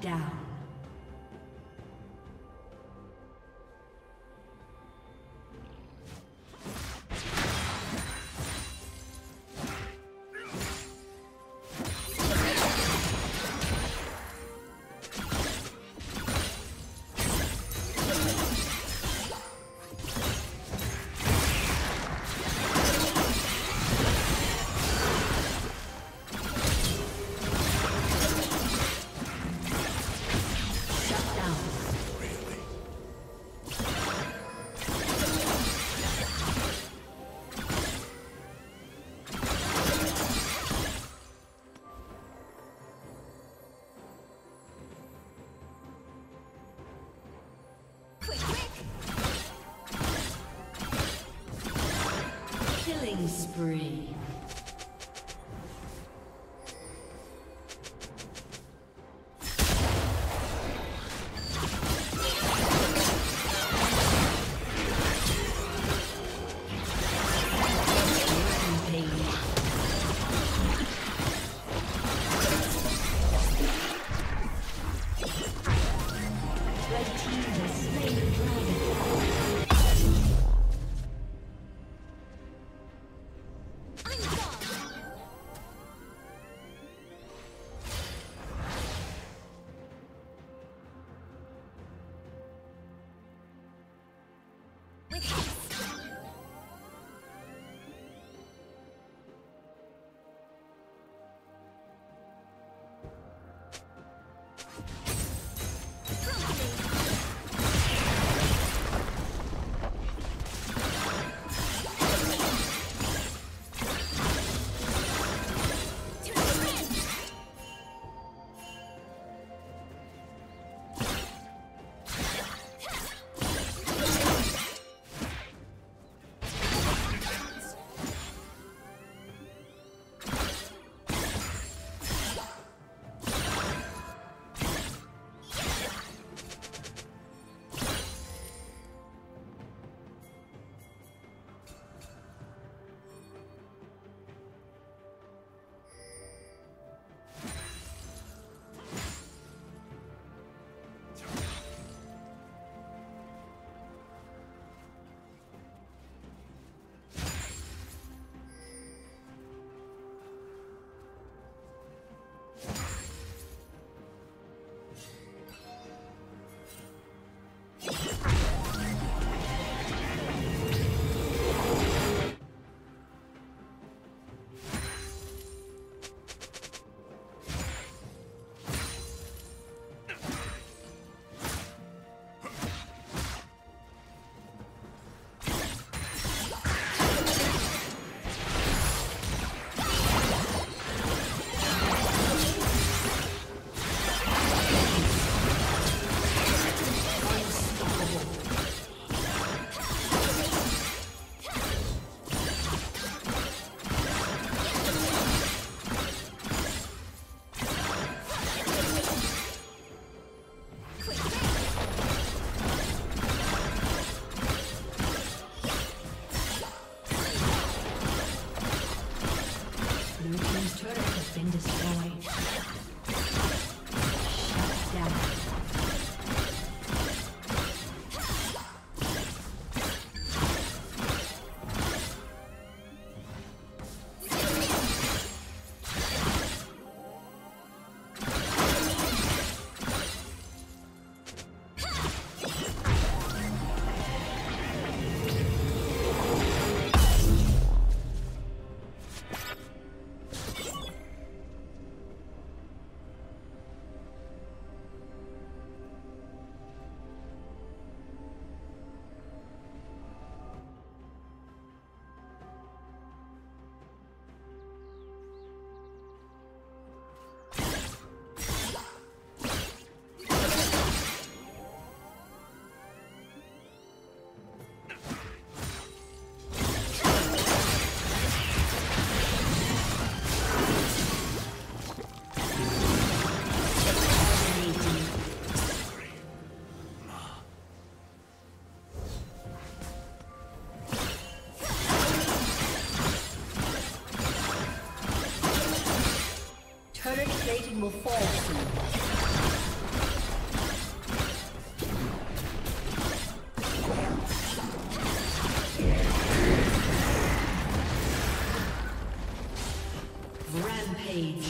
down. Spree. Turret plating will fall soon. Rampage.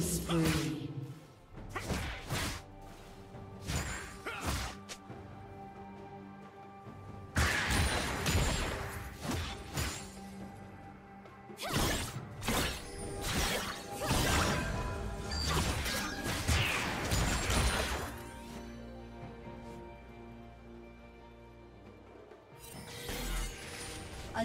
Spree. A